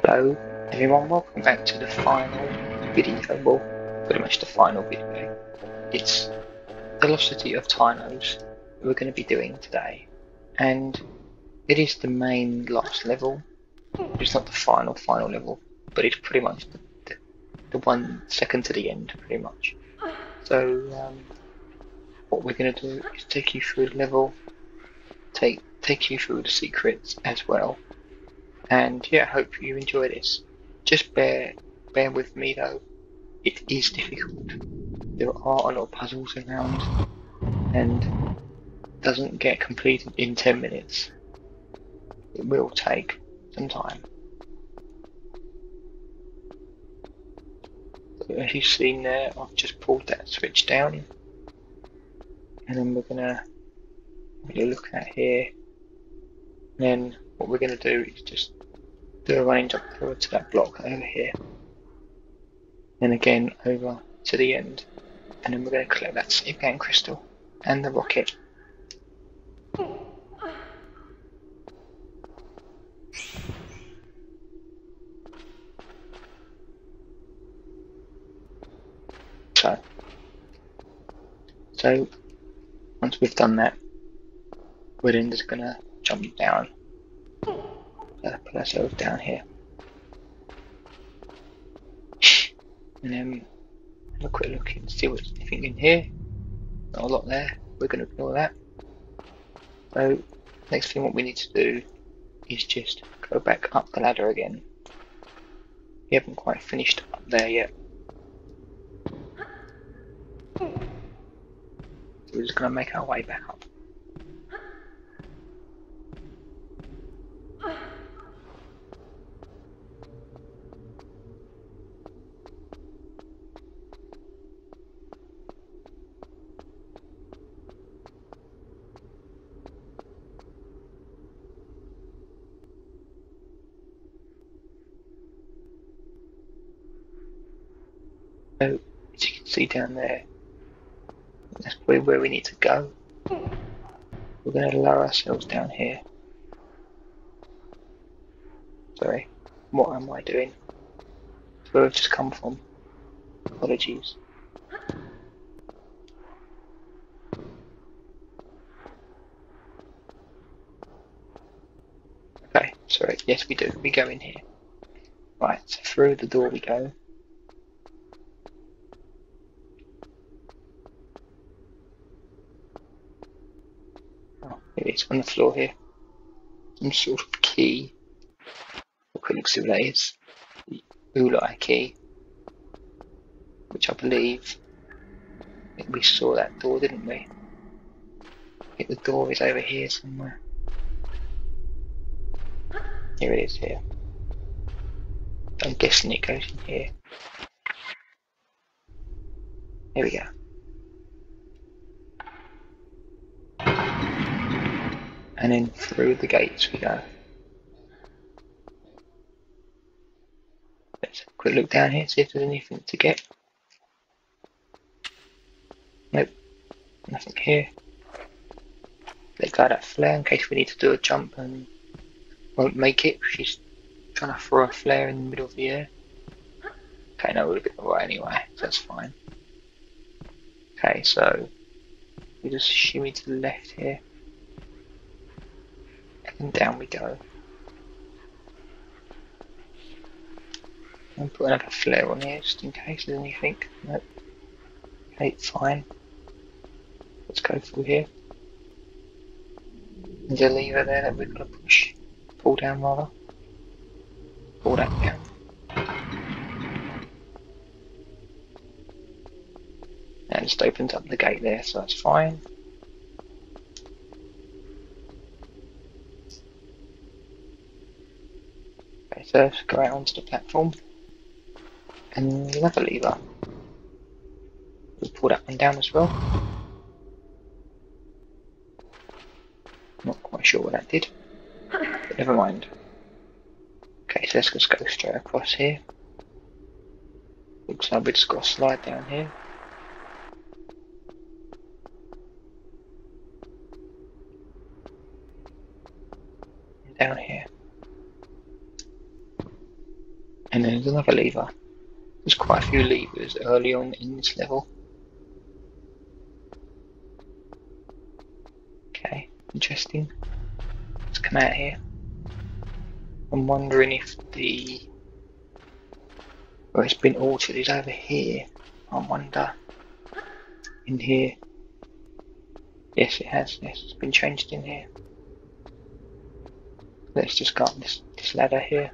Hello everyone, welcome back to the final video, well, pretty much the final video. It's the Lost City of Tinnos we're going to be doing today, and it is the main Lost level. It's not the final level, but it's pretty much the 1 second to the end, pretty much. So what we're going to do is take you through the level, take you through the secrets as well. And yeah, I hope you enjoy this. Just bear with me though, it is difficult. There are a lot of puzzles around and doesn't get completed in 10 minutes. It will take some time. So as you've seen there, I've just pulled that switch down. And then we're gonna look at here, and then what we're gonna do is just do a range up over to that block over here, and again over to the end, and then we're gonna collect that Sapien crystal and the rocket. So once we've done that, we're then just gonna jump down. Put ourselves down here, and then have a quick look and see what's anything in here. Not a lot there. We're gonna ignore that. So next thing, what we need to do is just go back up the ladder again. We haven't quite finished up there yet. So we're just gonna make our way back up. So, as you can see down there, that's probably where we need to go. We're going to lower ourselves down here. Sorry, what am I doing? That's where I've just come from. Apologies. Okay, sorry, yes we do, we go in here. Right, so through the door we go. It's on the floor here. Some sort of key. We'll quickly see what that is. The Uli key, which I believe we saw that door, didn't we? I think the door is over here somewhere. Here it is. Here. I'm guessing it goes in here. Here we go. And then through the gates we go. Let's have a quick look down here, see if there's anything to get. Nope, nothing here. Let go of that flare in case we need to do a jump and won't make it. She's trying to throw a flare in the middle of the air. Okay, no, we'll get it right anyway, so that's fine. Okay, so we just shimmy to the left here. And down we go. And put another flare on here just in case there's anything. Nope. Okay, fine. Let's go through here. There's a lever there that we're gonna push. Pull down rather. Pull that down. And just opens up the gate there, so that's fine. So go out onto the platform, and another lever. We'll pull that one down as well. Not quite sure what that did, but never mind. Okay, so let's just go straight across here. Looks like we just got a slide down here. And down here. and there's another lever. There's quite a few levers early on in this level. Okay, interesting. Let's come out here. I'm wondering if the... well, it's been altered, it's over here. I wonder. In here. Yes, it has. Yes, it's been changed in here. Let's just go up this ladder here.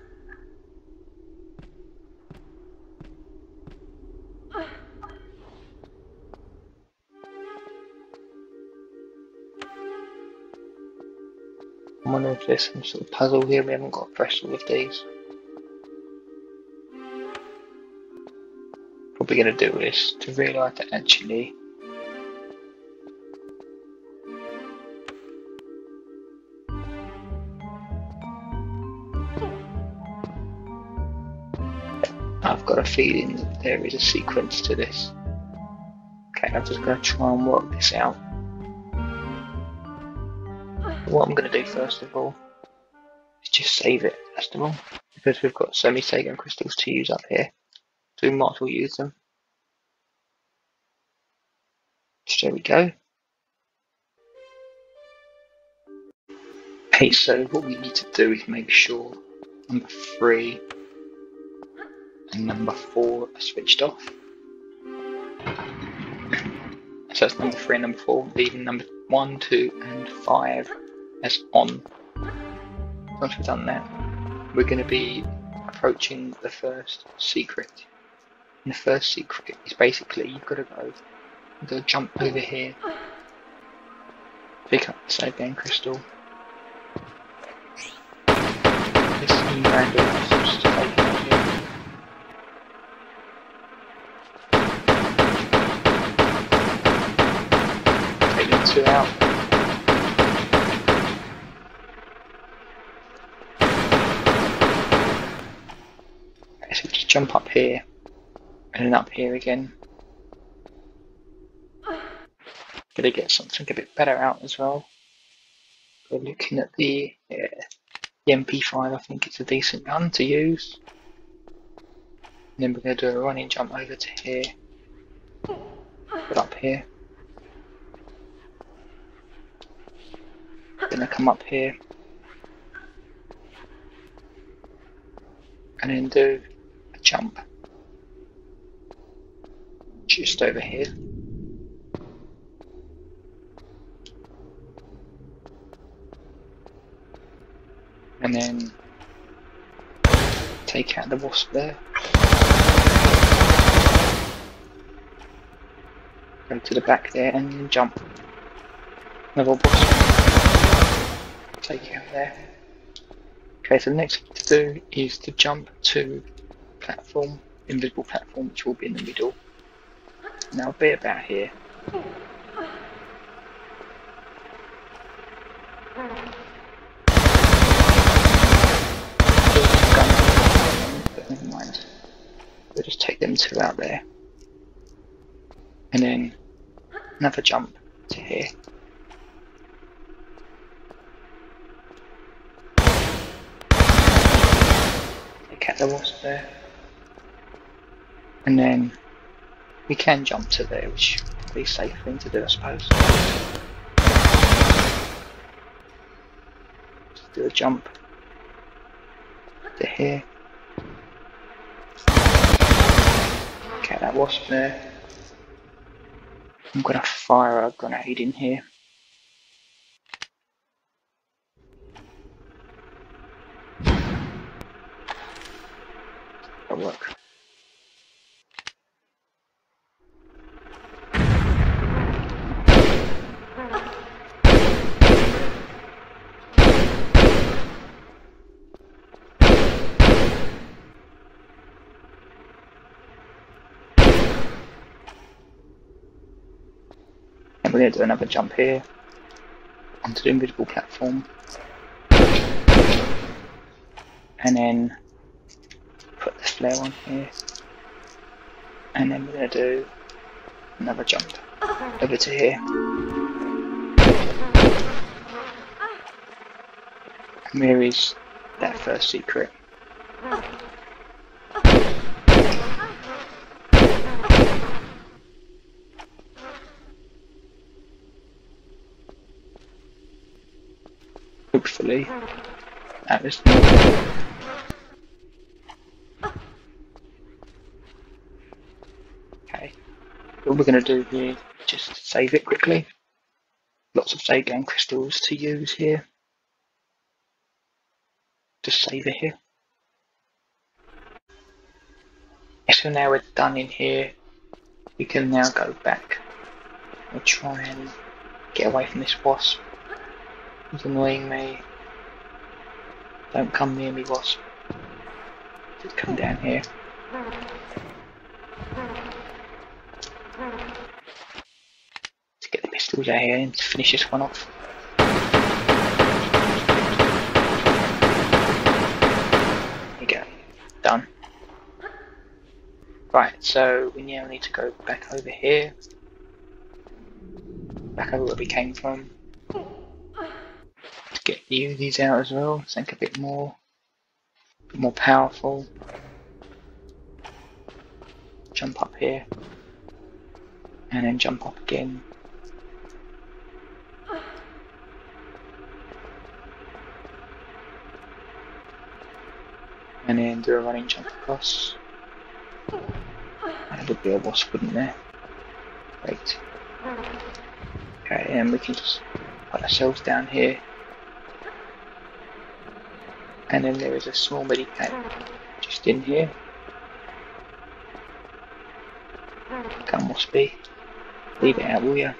I wonder if there's some sort of puzzle here. We haven't got a wrestle with these. Probably going to do is to realise that actually I've got a feeling that there is a sequence to this. Okay, I'm just going to try and work this out. What I'm going to do first of all is just save it, first of all, because we've got so many Sagan crystals to use up here, so we might as well use them. So there we go. Okay, so what we need to do is make sure number 3 and number 4 are switched off. So that's number 3 and number 4, leaving number 1, 2 and 5 as on. Once we've done that, we're going to be approaching the first secret. And the first secret is basically you've got to go jump over here, pick up the save game crystal. This is random resources to take out here. Take them 2 out. Jump up here and then up here again. Gonna get something a bit better out as well. We're looking at the MP5. I think it's a decent gun to use. And then we're gonna do a running jump over to here, but up here. Gonna come up here and then do jump just over here. And then take out the wasp there. Go to the back there and then jump. Another wasp. Take it out there. Okay, so the next thing to do is to jump to platform, invisible platform, which will be in the middle. And that'll be about here. But never mind. We'll just take them 2 out there. And then another jump to here. Catch the wasp there. And then we can jump to there, which would be a safe thing to do, I suppose. Just do a jump to here. Okay, that wasp there. I'm gonna fire a grenade in here. That'll work. We're going to do another jump here onto the invisible platform and then put the flare on here, and then we're going to do another jump over to here, and there is that first secret. Hopefully, at this point. Okay, what we're going to do here is just save it quickly. Lots of save game crystals to use here. Just save it here. So now we're done in here, we can now go back and try and get away from this wasp. It's annoying me. Don't come near me, wasp. Just come down here. Let's get the pistols out here and finish this one off. There you go. Done. Right, so we now need to go back over here. Back over where we came from. To get the Uzis out as well, think a bit more powerful. Jump up here. And then jump up again. And then do a running jump across. Would be a wasp, wouldn't there? Great. Okay, and we can just put ourselves down here. And then there is a small medipack just in here. Come, waspy. Leave it out, will ya?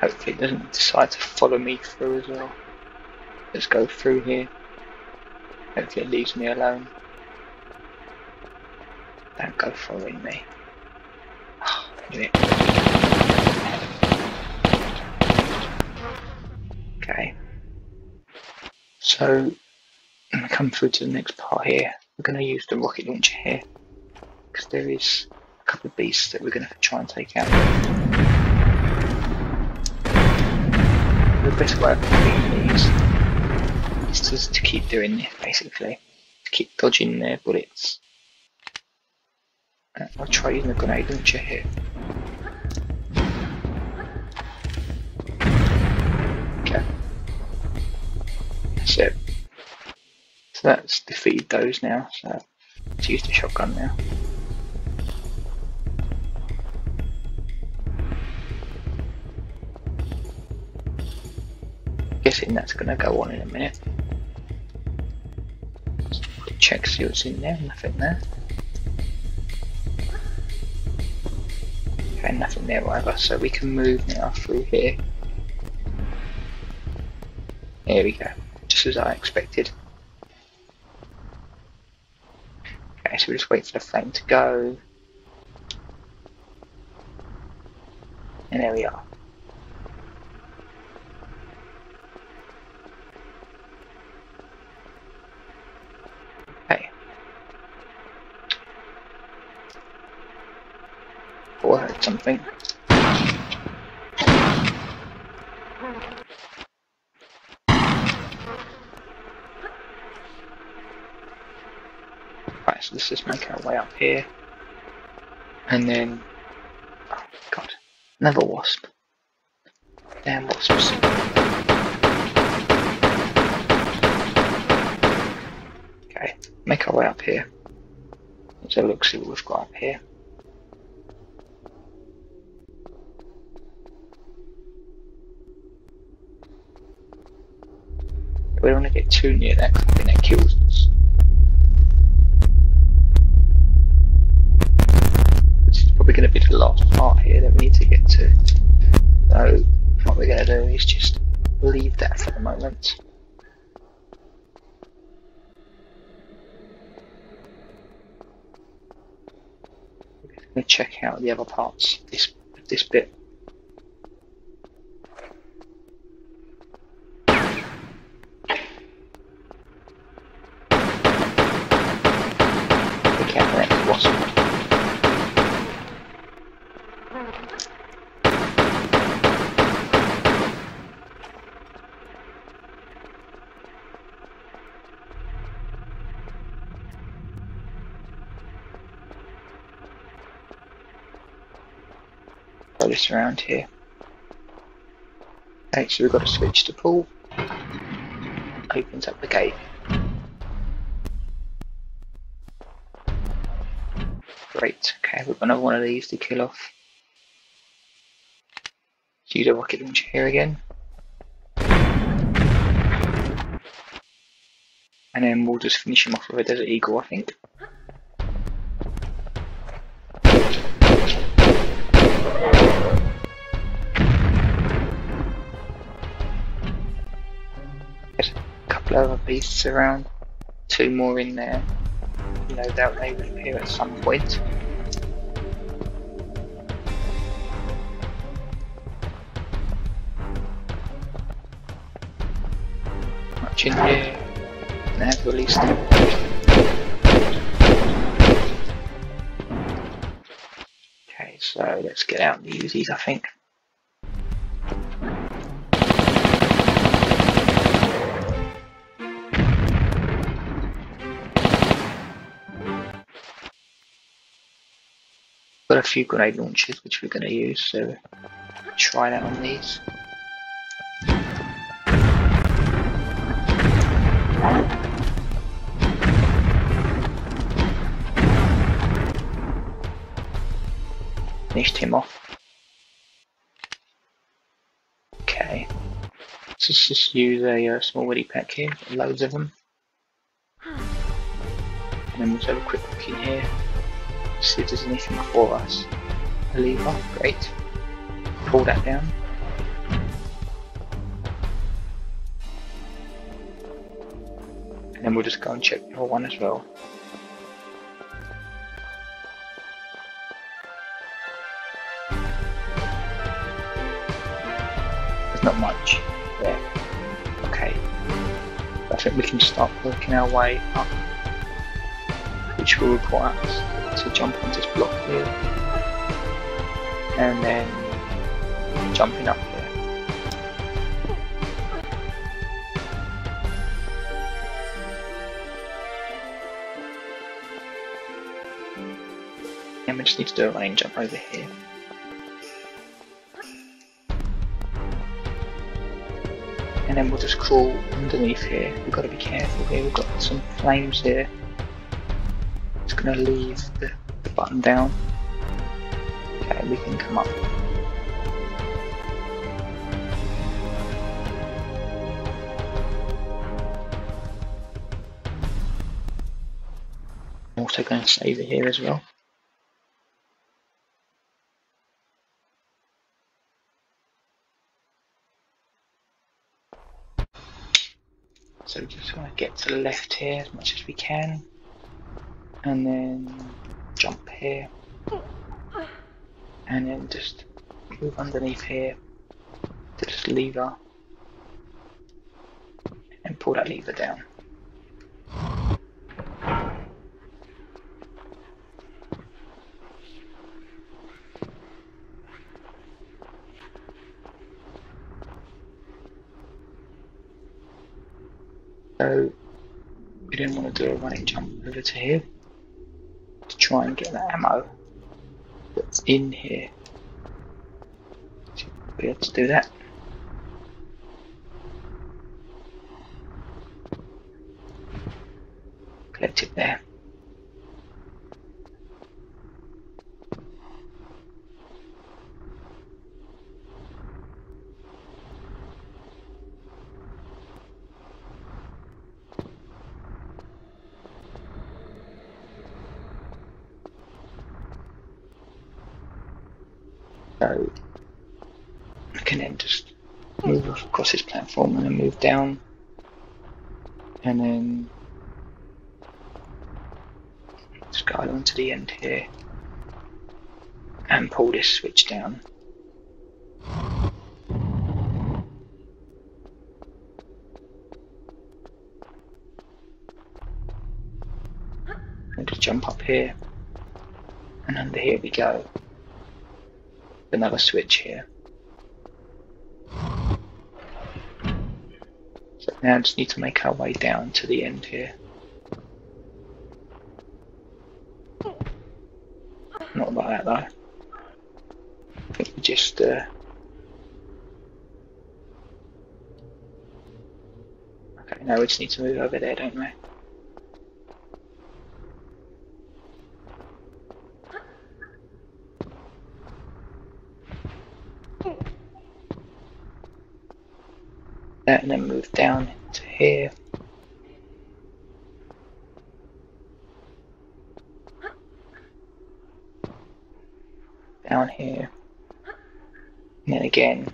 Hopefully it doesn't decide to follow me through as well. Let's go through here. Hopefully it leaves me alone. Don't go following me. Oh, okay. So, I'm going to come through to the next part here. We're going to use the rocket launcher here. Because there is a couple of beasts that we're going to try and take out. The best way of doing these is to keep doing this, basically. To keep dodging their bullets. I'll try using the grenade launcher here. Okay. That's it. So that's defeated those now, so let's use the shotgun now. Guessing that's going to go on in a minute. Check, see what's in there, nothing there. Okay, nothing there either, so we can move now through here. There we go, just as I expected. Okay, so we'll just wait for the flame to go. And there we are. Or heard something. Right, so let's just make our way up here. And then... oh god, another wasp. Damn wasps. Okay, make our way up here. Let's have a look, see what we've got up here. We don't want to get too near that because I think that kills us. This is probably going to be the last part here that we need to get to. So what we're going to do is just leave that for the moment. We're going to check out the other parts of this bit. close around here. Actually, we've got a switch to pull. Opens up the gate. Great, okay, we've got another one of these to kill off. Judo rocket launcher here again. And then we'll just finish him off with a Desert Eagle, I think. There's a couple of other beasts around, two more in there. No doubt they will appear at some point. Much in here. They have released them. Okay, so let's get out and use these, I think. Got a few grenade launchers which we're going to use, so try that on these. Finished him off. Okay, let's just use a small woody pack here, loads of them. And then we'll have a quick look in here. See if there's anything for us. A lever, great. Pull that down. And then we'll just go and check the other one as well. There's not much there. Okay. I think we can start working our way up, which will require us to jump onto this block here and then jumping up here. And we just need to do a running jump over here. And then we'll just crawl underneath here. We've got to be careful here, we've got some flames here. Gonna leave the button down. Okay, we can come up. I'm also gonna save it here as well. So we just wanna get to the left here as much as we can. And then jump here, and then just move underneath here to this lever, and pull that lever down. So we didn't want to do a running jump over to here. Try and get the ammo that's in here. Should be able to do that. Collect it there. So I can then just move across this platform and then move down and then just go along to the end here and pull this switch down. And just jump up here and under here we go. Another switch here. So now I just need to make our way down to the end here. Not like that though. I think just okay, now we just need to move over there, don't we? And then move down to here. Down here. And then again.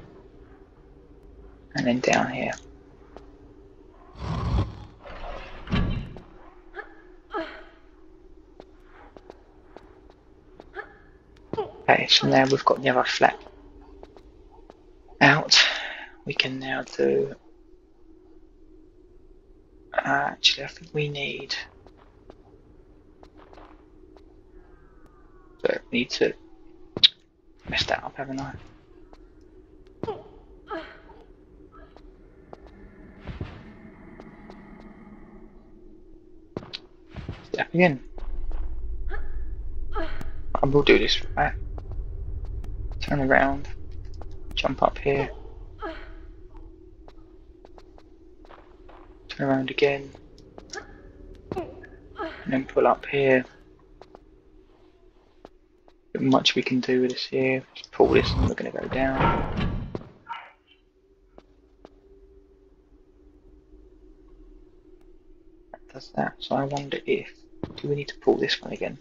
And then down here. Okay, so now we've got the other flap out. We can now do... actually, I think we need. So we need to mess that up, haven't I? Step again. I will do this right. Turn around. Jump up here. Around again, and then pull up here. Not much we can do with this here. Just pull this, and we're going to go down. That does that. So I wonder if do we need to pull this one again?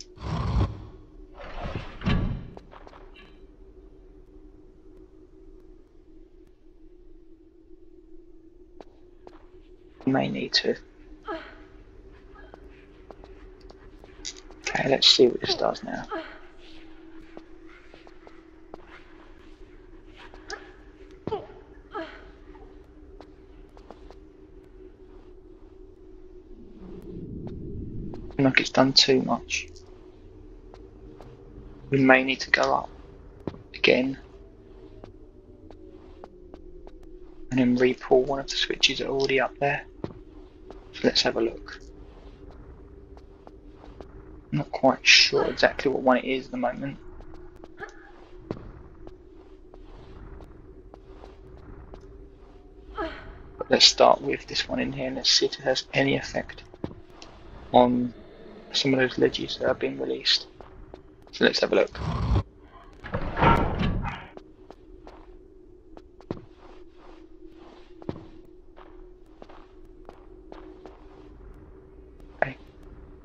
May need to. Okay, let's see what this does now. Look, it's done too much. We may need to go up again and then re-pull one of the switches that are already up there. So let's have a look. I'm not quite sure exactly what one it is at the moment. But let's start with this one in here and let's see if it has any effect on some of those ledges that are being released. So let's have a look.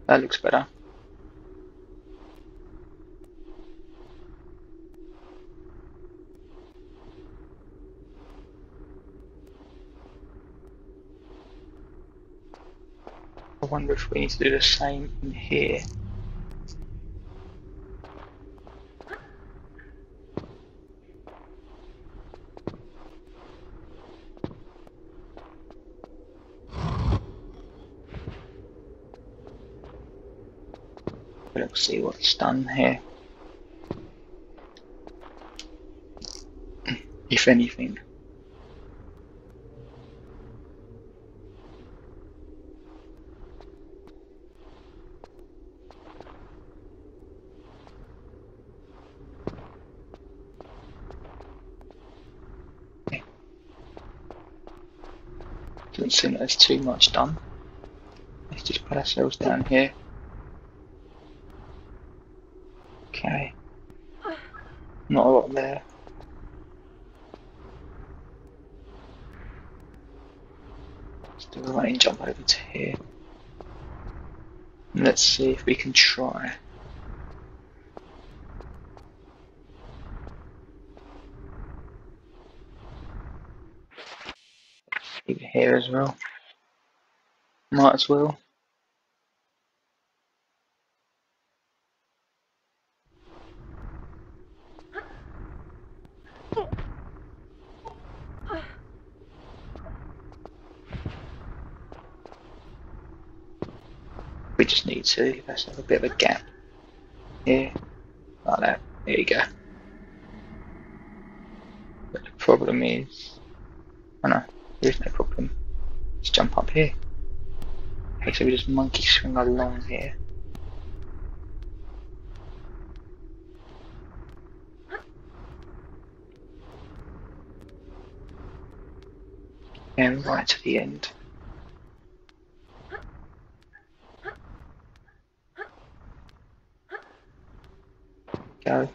That looks better. I wonder if we need to do the same in here. Let's see what's done here. If anything. Okay. Doesn't seem like there's too much done. Let's just put ourselves down here. Okay, not a lot there. Let's do a running jump over to here. And let's see if we can try. Leave it here as well. Might as well. We just need to, let's have a bit of a gap here, like that, there you go. But the problem is, oh no, there is no problem, let's jump up here. Okay, so we just monkey swing along here. and right to the end. Go.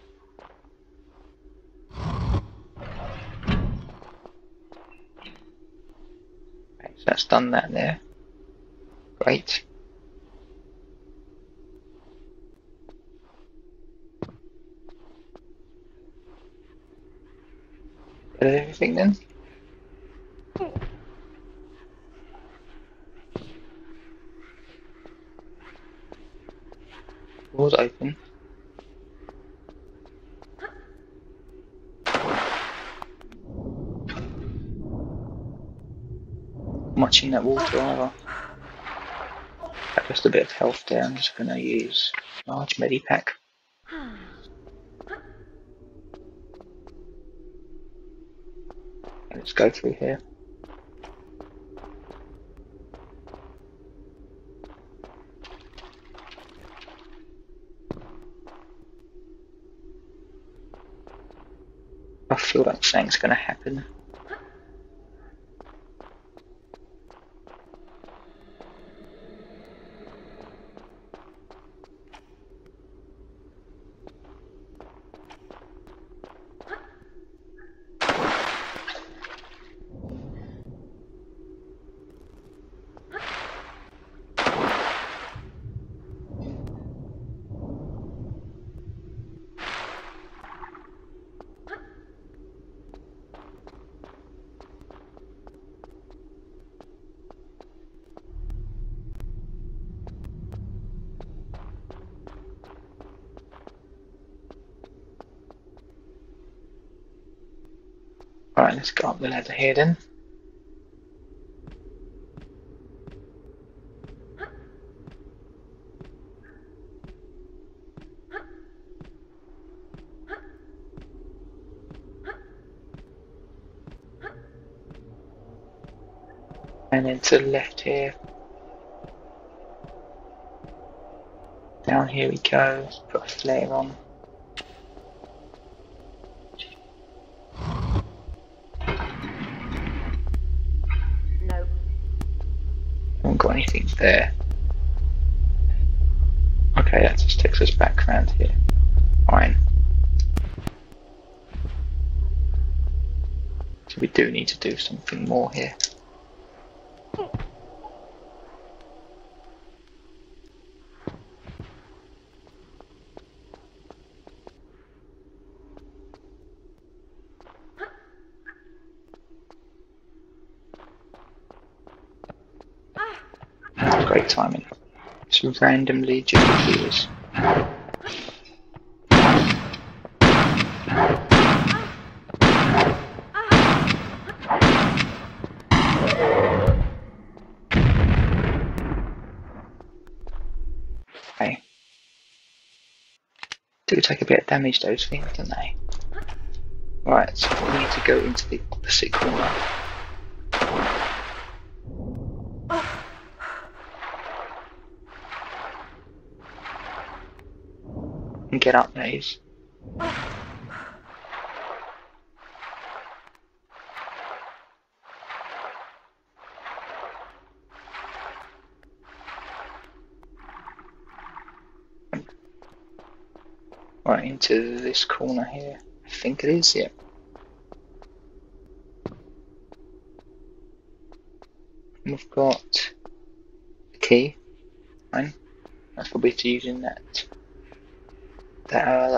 Right, so that's done that there. Great. Is that everything then? Doors open. Much in that water either. That's just a bit of health there. I'm just going to use large medipack. Let's go through here. I feel like something's going to happen. Alright, let's go up the ladder here then. And then to the left here. Down here we go, let's put a flare on. Anything there. Okay, that just takes us back around here. Fine. So we do need to do something more here. Great timing. Some randomly jumped keys. Okay. Do take a bit of damage, those things, don't they? Right, so we need to go into the opposite corner. Get up, please. Right into this corner here. I think it is, yep. And we've got the key. Fine. That's probably to use in that. That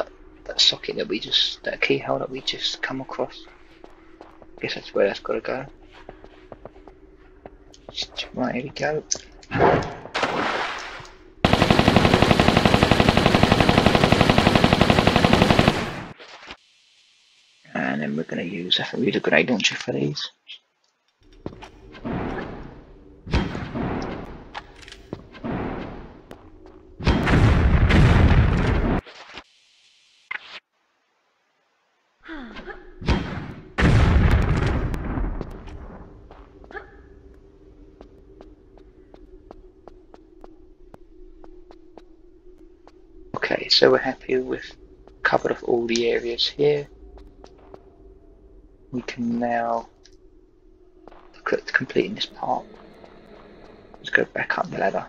socket that we just, that keyhole that we just come across. I guess that's where that's got to go. Right, here we go. And then we're going to use, I think we need a grenade launcher for these. Okay, so we're happy with covered off all the areas here. We can now look at completing this part. Let's go back up the ladder.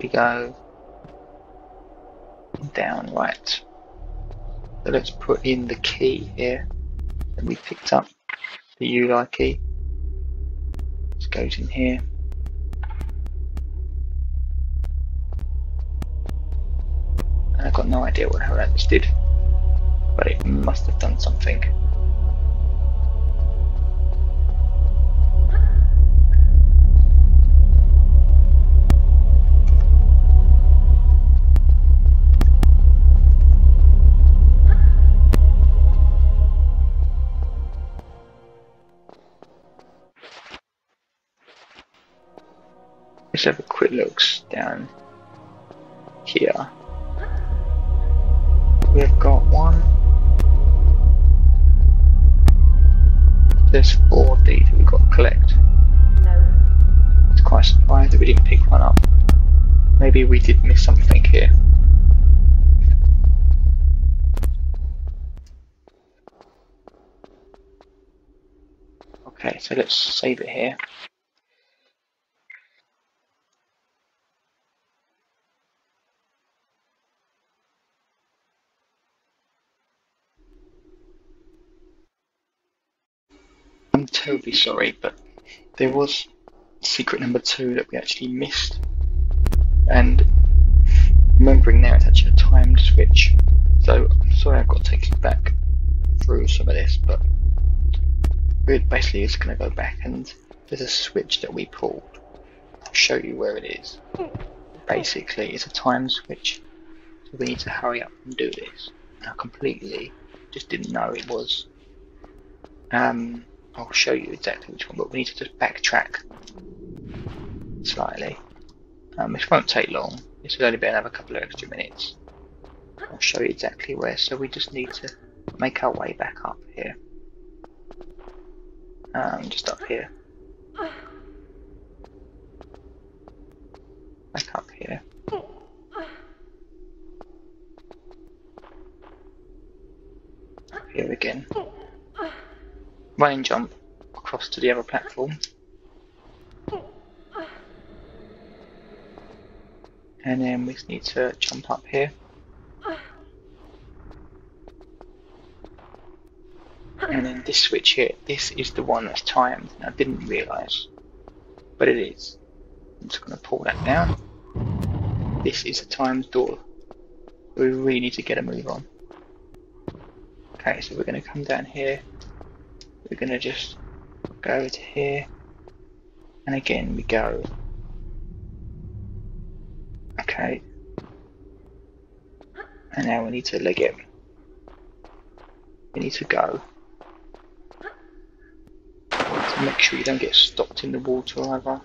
We go down, right, so let's put in the key here that we picked up, the Uli key. Just goes in here. And I've got no idea what the hell that just did, but it must have done something. Let's have a quick look down here. We've got one. There's 4 of these we've got to collect. No. It's quite surprising that we didn't pick one up. Maybe we did miss something here. Okay, so let's save it here. I'm terribly sorry, but there was secret number 2 that we actually missed, and remembering now it's actually a timed switch, so I'm sorry I've got to take you back through some of this, but we're basically just going to go back, and there's a switch that we pulled. I'll show you where it is. Basically it's a time switch, so we need to hurry up and do this. I completely just didn't know it was. I'll show you exactly which one, but we need to just backtrack slightly. This won't take long, this will only be another couple of extra minutes. I'll show you exactly where, so we just need to make our way back up here. Just up here. Back up here. Up here again. Run and jump across to the other platform, and then we just need to jump up here, and then this switch here, this is the one that's timed, and I didn't realise, but it is. I'm just going to pull that down. This is a timed door, we really need to get a move on. Okay, so we're going to come down here. We're going to just go over to here, and again we go. Okay, and now we need to leg it. We need to go to make sure you don't get stopped in the water either.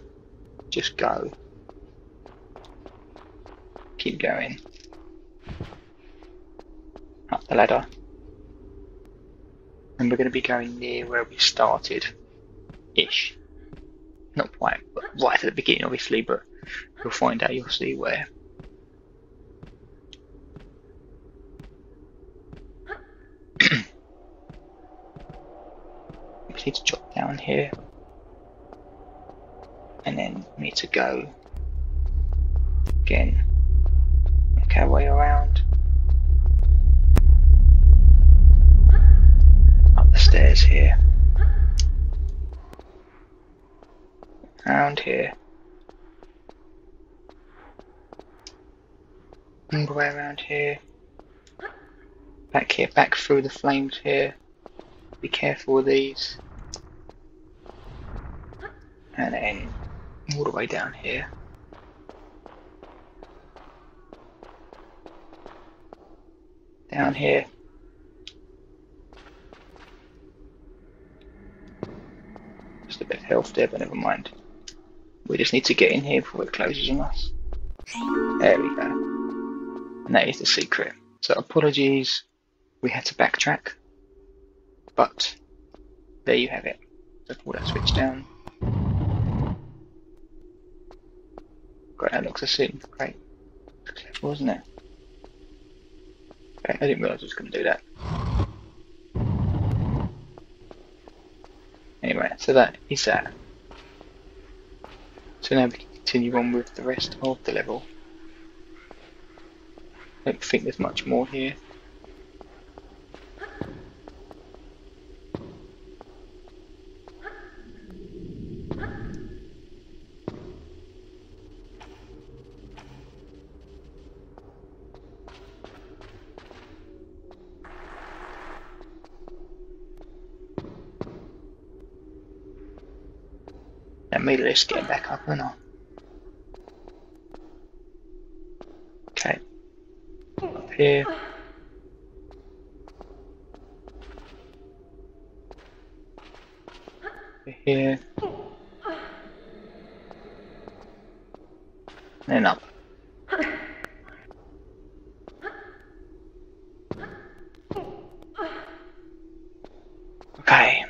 Just go, keep going up the ladder. And we're going to be going near where we started, ish. Not quite, but right at the beginning, obviously. But you'll find out. You'll see where. We need to drop down here, and then we need to go again. Make our way around. Stairs here, around here, all the way around here, back here, back through the flames here. Be careful with these, and then all the way down here. Down here. A bit of health there, but never mind. We just need to get in here before it closes on us. There we go. And that is the secret. So apologies we had to backtrack, but there you have it. So pull that switch down. Great, that locks us in. Great. Clever, wasn't it? Okay, I didn't realise I was going to do that. Anyway, so that is that. So now we can continue on with the rest of the level. I don't think there's much more here. That made us get back up and on. Okay. Up here. Over here. Then up. Okay.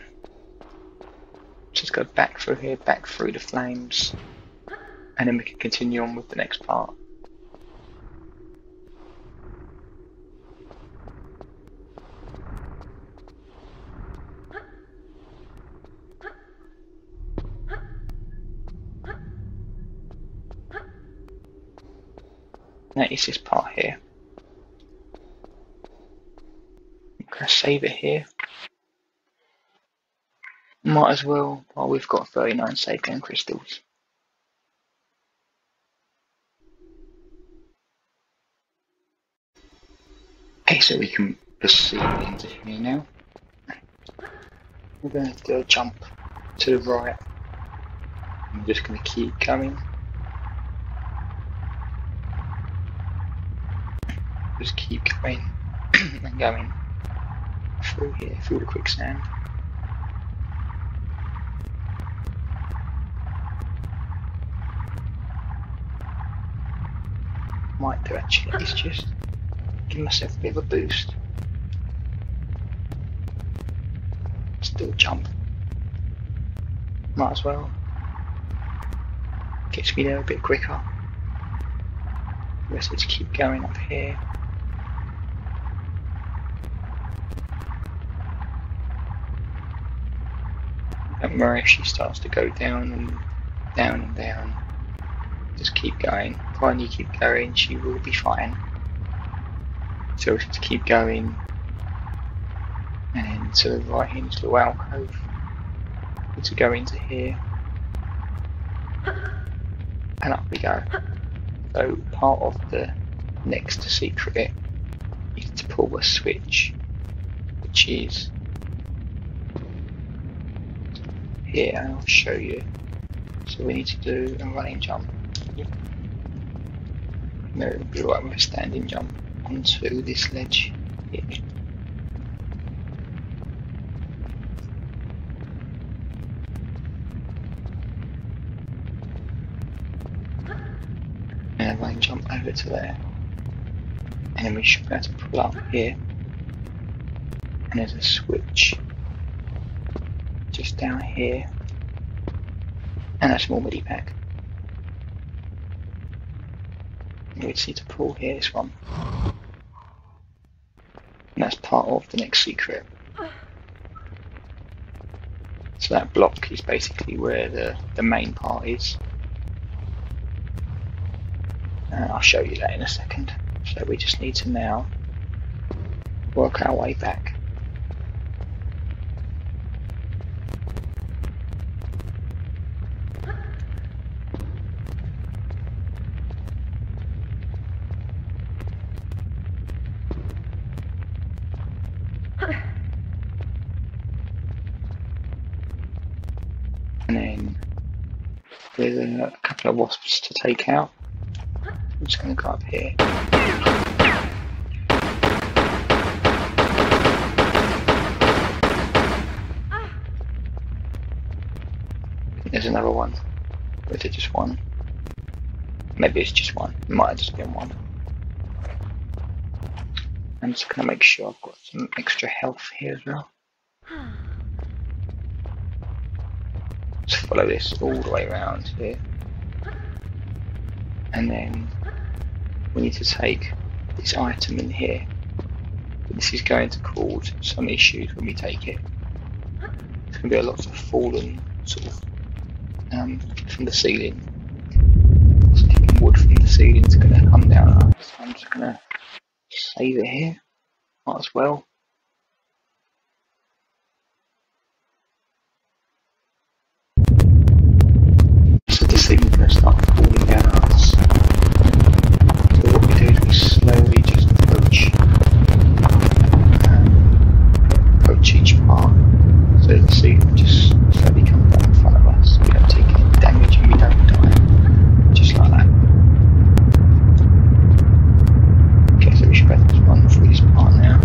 Just go back through here, back through the flames, and then we can continue on with the next part. That is this part here. I'm going to save it here. Might as well while we've got 39 save game crystals. Okay, so we can proceed into here now. We're going to do a jump to the right. I'm just going to keep going. Just keep going and going through here, through the quicksand. Might do actually, it's just give myself a bit of a boost. Still jump. Might as well. Gets me there a bit quicker. I guess let's keep going up here. Don't worry if she starts to go down and down and down. Just keep going. Finally keep going, she will be fine. So we have to keep going. And then to the right here, into the alcove. Need to go into here. And up we go. So part of the next secret is to pull a switch, which is here, and I'll show you. So we need to do a running jump. No, it'll be right with a standing jump onto this ledge here. And a running jump over to there. And then we should be able to pull up here. And there's a switch just down here, and a small midi pack. We just need to pull here this one, and that's part of the next secret. So that block is basically where the main part is, and I'll show you that in a second. So we just need to now work our way back. And then there's a couple of wasps to take out. I'm just going to go up here. There's another one. Or is it just one? Maybe it's just one. It might have just been one. I'm just gonna make sure I've got some extra health here as well. Just follow this all the way around here. And then we need to take this item in here. This is going to cause some issues when we take it. There's going to be a lot of fallen sort of from the ceiling. So taking wood from the ceiling is going to come down. So I'm just going to save it here. Might as well. So this thing is going to start falling down at us. So what we do is we slowly just approach each part. So the ceiling just slowly comes down in front of us. We don't take any damage and we don't die. Just like that. Okay, so we should better just run through this part now.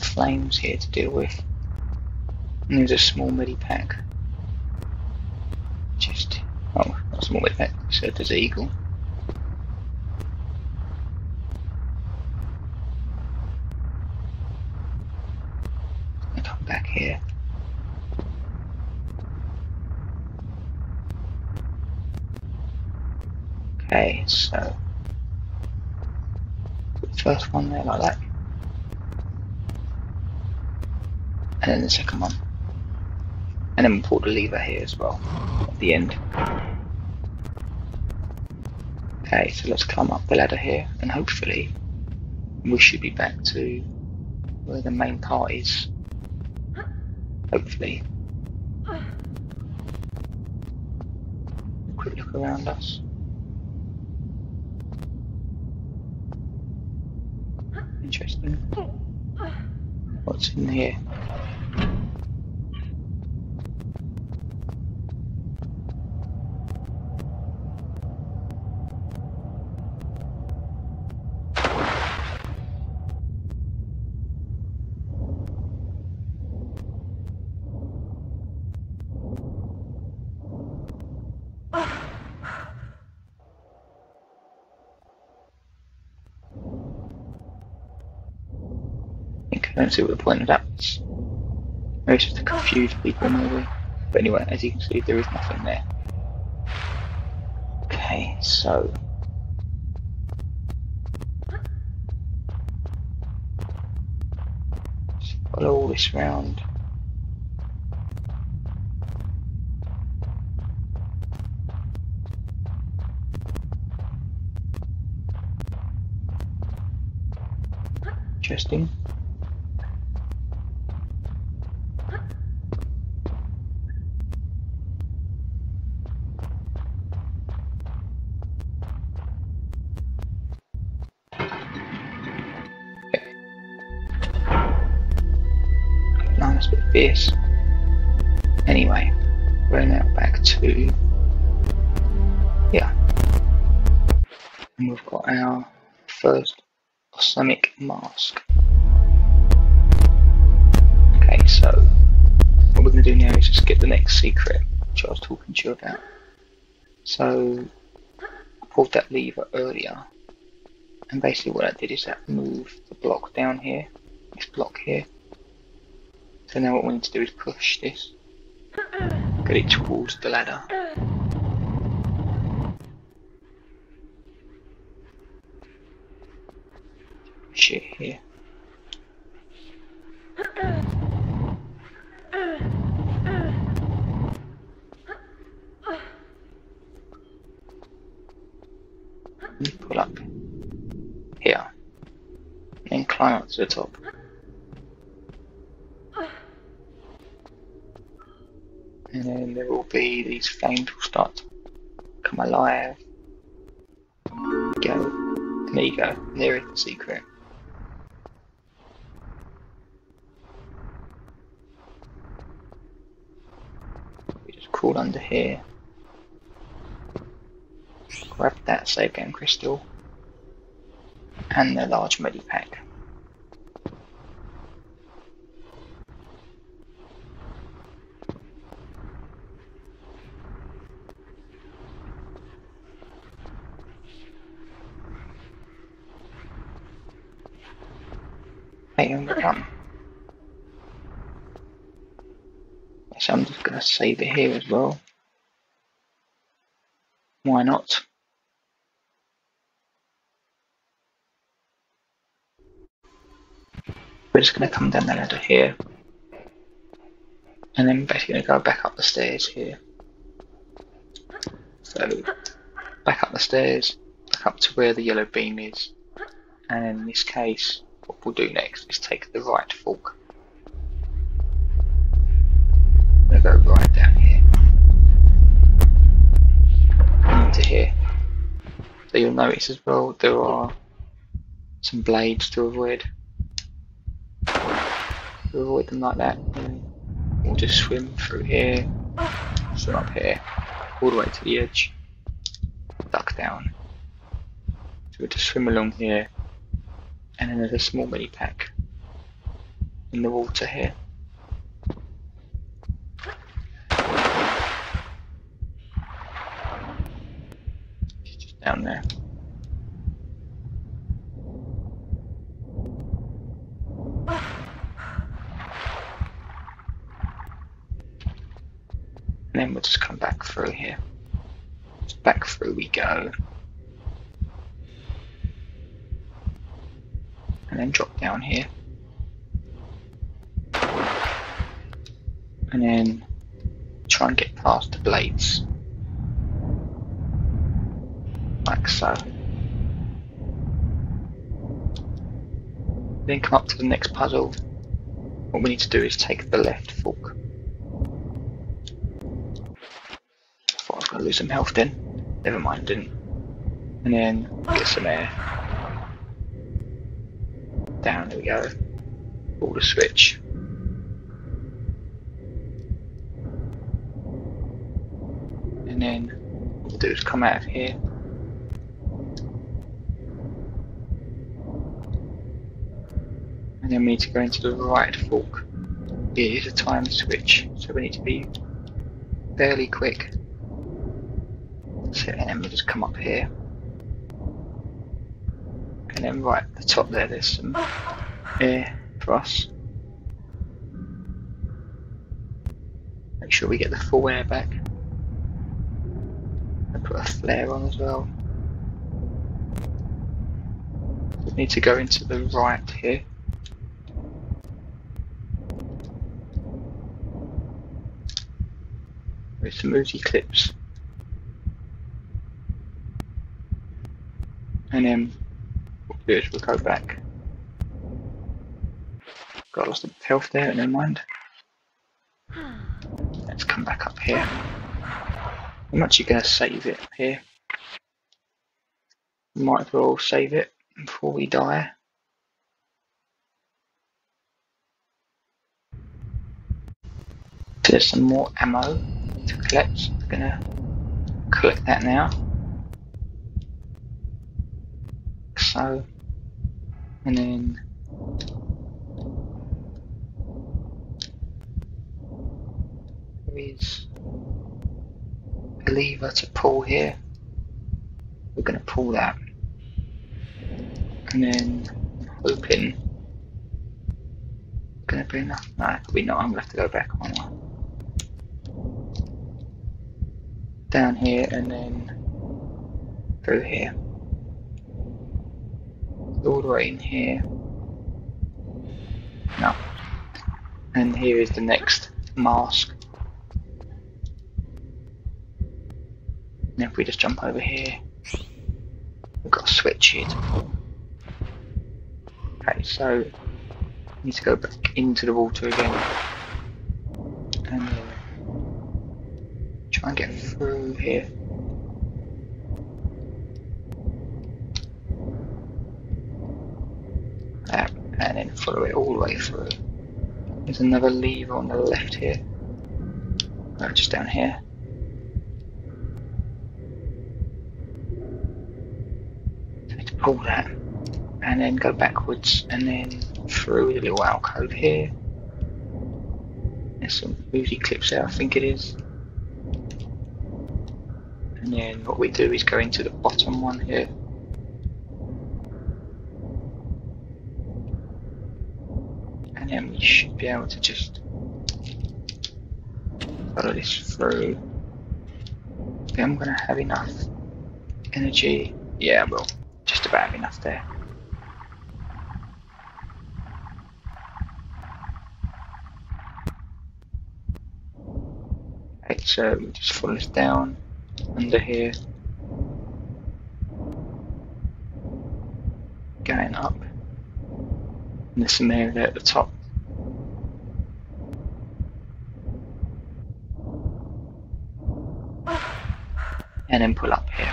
Flames here to deal with, and there's a small midi pack. Just not a small midi pack, so there's an eagle. I come back here. Okay, so put the first one there like that. And then the second one. And then we'll put the lever here as well at the end. Okay, so let's climb up the ladder here and hopefully we should be back to where the main part is. Hopefully. A quick look around us. Interesting. What's in here? I don't see what the point of that was. Maybe it's just to confuse people, maybe. But anyway, as you can see, there is nothing there. Okay, so just follow all this round. Interesting. Fierce. Anyway, we're now back to and we've got our first balsamic mask. Okay, so what we're going to do now is just get the next secret, which I was talking to you about. So I pulled that lever earlier, And basically what I did is that move the block down here, this block here. So now what we need to do is push this, get it towards the ladder. Push it here. And pull up here, then climb up to the top. And then there will be these flames will start to come alive. Go. And there you go. There is the secret. We just crawl under here. Grab that save game crystal. And the large medipack. So I'm just going to save it here as well. Why not? We're just going to come down the ladder here. And then basically going to go back up the stairs here. So back up the stairs, back up to where the yellow beam is. And in this case, what we'll do next is take the right fork. I'm gonna go right down here. Into here. So you'll notice as well there are some blades to avoid. We'll avoid them like that. We'll just swim through here, swim up here, all the way to the edge, duck down. So we'll just swim along here. And then there's a small mini pack in the water here. It's just down there. And then we'll just come back through here. Just back through we go. And then drop down here, and then try and get past the blades, like so. Then come up to the next puzzle. What we need to do is take the left fork. I thought I was going to lose some health then. Never mind, I didn't. And then get some air. Down, there we go. Pull the switch. And then what we'll do is come out of here. And then we need to go into the right fork. It is a time switch, so we need to be fairly quick. So then we'll just come up here. And then right at the top there, there's some air for us. Make sure we get the full air back. And put a flare on as well. We need to go into the right here. With some Uzi clips. And then good, we'll go back. Got lost of health there, never mind. Let's come back up here. I'm actually going to save it here. Might as well save it before we die. There's some more ammo to collect. I'm going to collect that now. So, and then there is a lever to pull here. We're going to pull that. and then I'm hoping I'm gonna bring that. No, probably not. I'm gonna have to go back one way. Down here and then through here. All the way in here. No. And here is the next mask. Now if we just jump over here, we've got a switch here. Okay, so we need to go back into the water again. And try and get through here. And then follow it all the way through. There's another lever on the left here. Oh, just down here. So let's pull that and then go backwards and then through the little alcove here. There's some Uzi clips there, I think it is. And then what we do is go into the bottom one here. And then we should be able to just follow this through. I think I'm going to have enough energy. Yeah, I will. Just about have enough there. Okay, so we just follow this down under here. Going up. And there's some area there at the top. And then pull up here.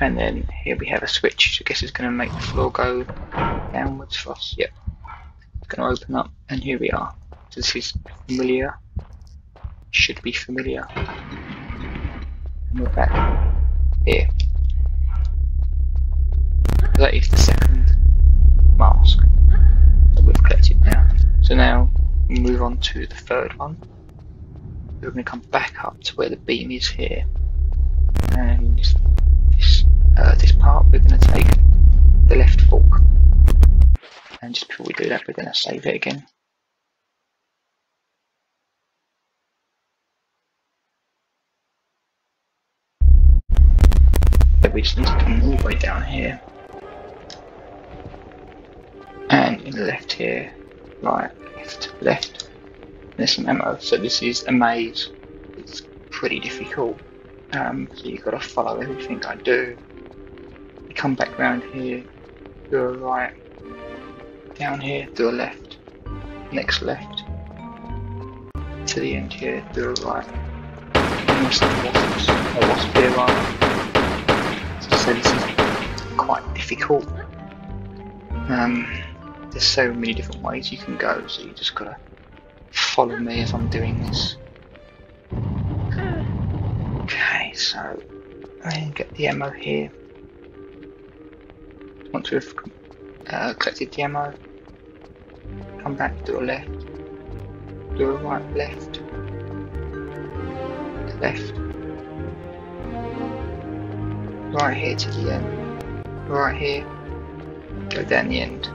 And then here we have a switch, so I guess it's going to make the floor go downwards for us. Yep. It's going to open up, and here we are. So this is familiar. Should be familiar. And we're back here. So that is the second mask that we've collected now. So now we move on to the third one. We're going to come back up to where the beam is here, and this part we're going to take the left fork. And just before we do that, we're going to save it again. So we just need to come all the way down here. And in the left here, right, left, left. There's some ammo. So this is a maze. It's pretty difficult. So you've got to follow everything I do. You come back round here, do a right, down here, do a left, next left, to the end here, do a right. And there's some wasps, or wasp here, right? So this is quite difficult. There's so many different ways you can go, so you just gotta follow me as I'm doing this. Okay, so I get the ammo here. Once we've collected the ammo, come back, do a left, do a right, left, left, right here to the end, right here, go down the end.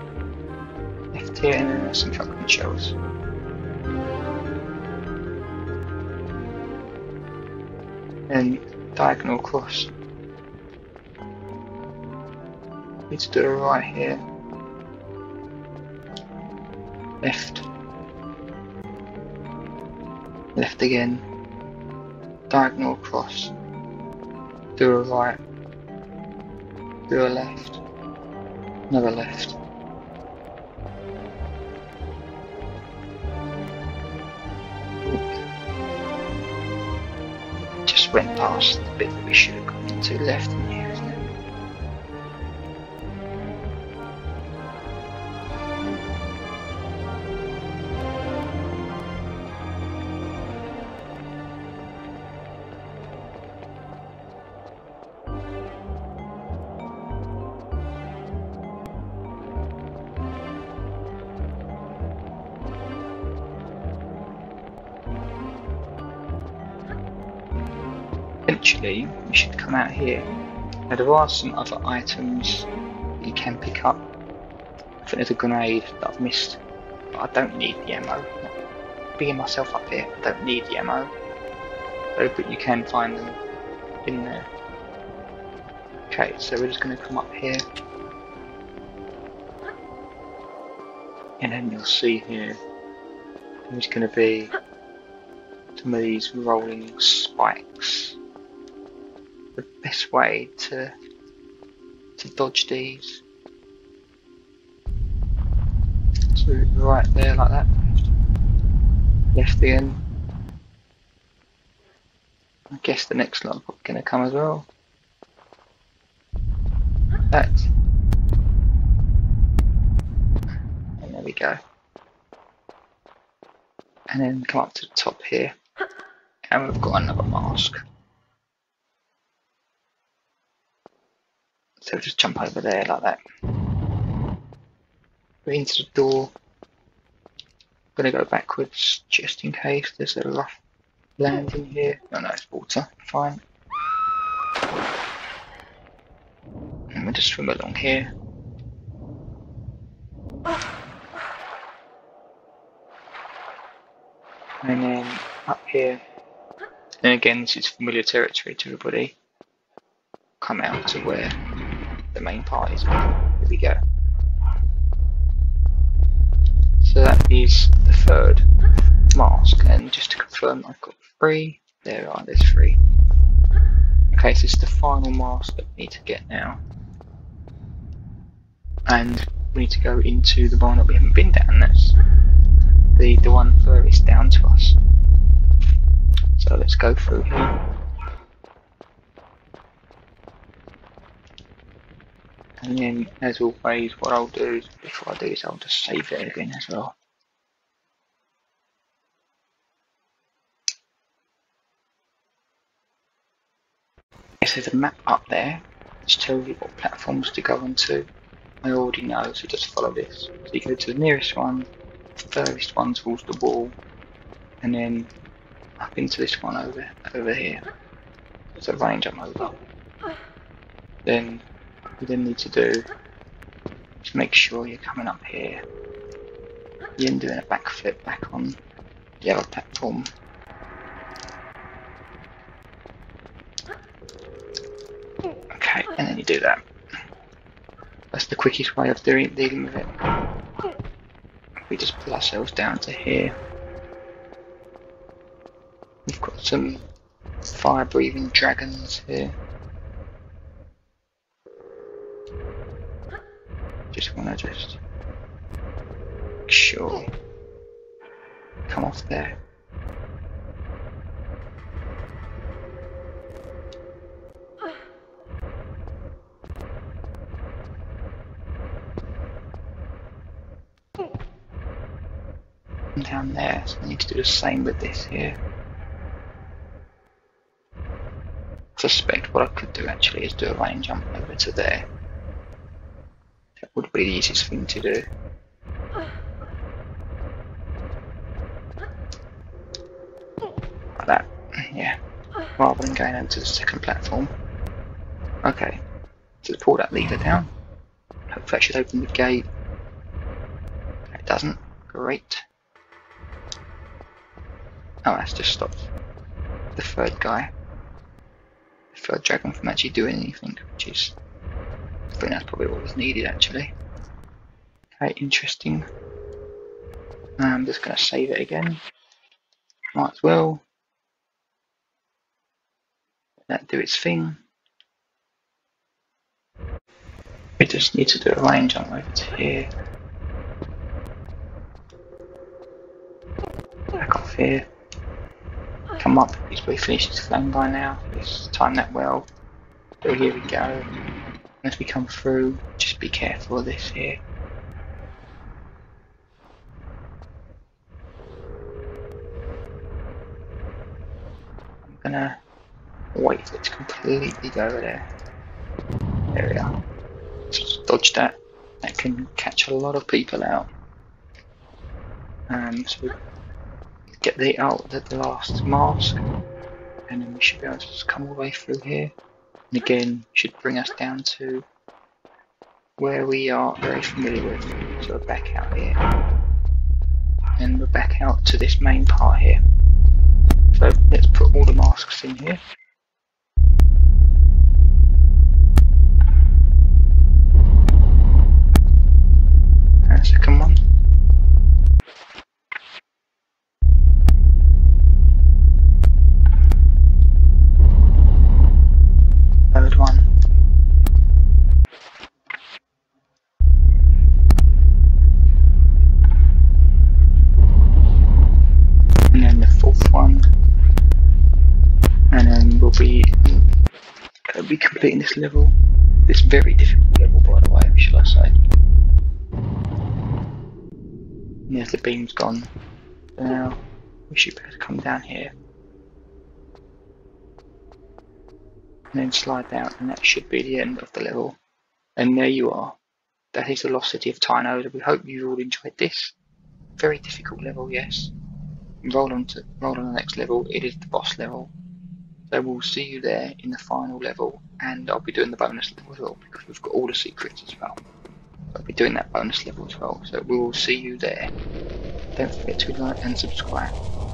Here and then there's some shotgun shells. And diagonal cross. Need to do a right here. Left. Left again. Diagonal cross. Do a right. Do a left. Another left. Went past the bit that we should have gone into. Left in here, isn't it? Eventually, we should come out here. Now there are some other items that you can pick up. I think there's a grenade that I've missed, but I don't need the ammo. Being myself up here, I don't need the ammo. So, but you can find them in there. Okay, so we're just going to come up here. And then you'll see here, there's going to be some of these rolling spikes. The best way to dodge these. So right there, like that. Left again. I guess the next lot is going to come as well. That. And there we go. And then come up to the top here. And we've got another mask. So just jump over there like that. We're into the door. I'm going to go backwards just in case there's a rough landing here. No, no, it's water. Fine. And we'll just swim along here. And then up here. And again, this is familiar territory to everybody. Come out to where the main part is. Here we go. So that is the third mask, and just to confirm I've got three. There are, there's three. Okay, so it's the final mask that we need to get now. And we need to go into the barn that we haven't been down, that's the one furthest down to us. So let's go through here. And then, as always, what I'll do is, before I do this, I'll just save it again as well. Yes, there's a map up there, which tells you what platforms to go onto. I already know, so just follow this. So you go to the nearest one, the furthest one towards the wall, and then up into this one over here. There's a range I'm over. Then we then need to do is make sure you're coming up here. You're then doing a backflip back on the other platform. Okay, and then you do that. That's the quickest way of dealing with it. We just pull ourselves down to here. We've got some fire-breathing dragons here. Just make sure come off there. And down there, so I need to do the same with this here. I suspect what I could do actually is do a rain jump over to there. That would be the easiest thing to do. Like that, yeah. Rather than going onto the second platform. Okay, so pull that lever down. Hopefully that should open the gate. It doesn't. Great. Oh, that's just stopped the third guy. The third dragon from actually doing anything, which is... I think that's probably what was needed actually. Okay, interesting. I'm just going to save it again. Might as well. Let that do its thing. We just need to do a range jump over to here. Back off here. Come up, he's probably finished his flank by now. He's timed that well. So here we go. As we come through, just be careful of this here. I'm gonna wait for it to completely go over there. There we are. Just dodge that. That can catch a lot of people out. So get the out at the last mask, and then we should be able to just come all the way through here. And again, should bring us down to where we are very familiar with. So we're back out here. And we're back out to this main part here. So let's put all the masks in here. And second one. Third one. And then the fourth one. And then we'll be completing this level. This very difficult level, by the way, shall I say. And there's the beam's gone. So now we should be able to come down here. And then slide down, and that should be the end of the level. And there you are. That is the Lost City of Tinnos. We hope you all enjoyed this. Very difficult level, yes. Roll on the next level. It is the boss level. So we'll see you there in the final level, and I'll be doing the bonus level as well, because we've got all the secrets as well. I'll be doing that bonus level as well. So we will see you there. Don't forget to like and subscribe.